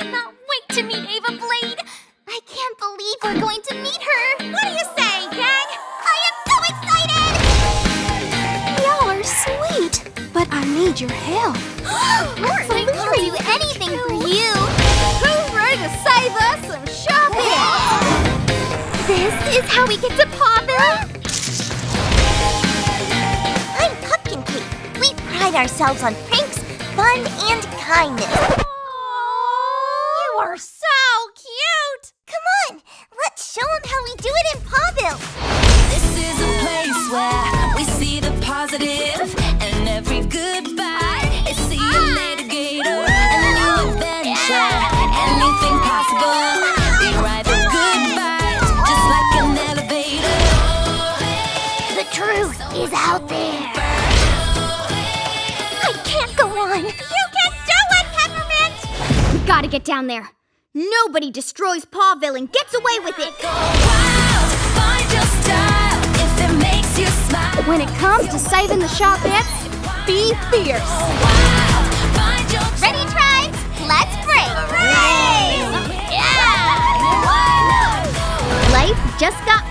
cannot wait to meet Ava Blade. I can't believe we're going to meet her. What do you say, gang? I am so excited! Y'all are sweet, but I need your help. Absolutely. I will do anything for you. Who's ready to save us some shopping? This is how we get to Pawville? I'm Pumpkin Cake. We pride ourselves on pranks, fun, and kindness. Aww. You are so cute! Come on, let's show them how we do it in Pawville. This is a place where we see the positive and every goodbye. It's see you later, Gator, and a new adventure. Yeah. Anything possible. Truth is out there. I can't go on. You can do it, Peppermint! We gotta get down there. Nobody destroys Pawville and gets away with it. Go wild, find your style if it makes you smile. When it comes to saving the Shopkins, be fierce. Ready, tribes? Let's break. Hooray! Yeah! Life just got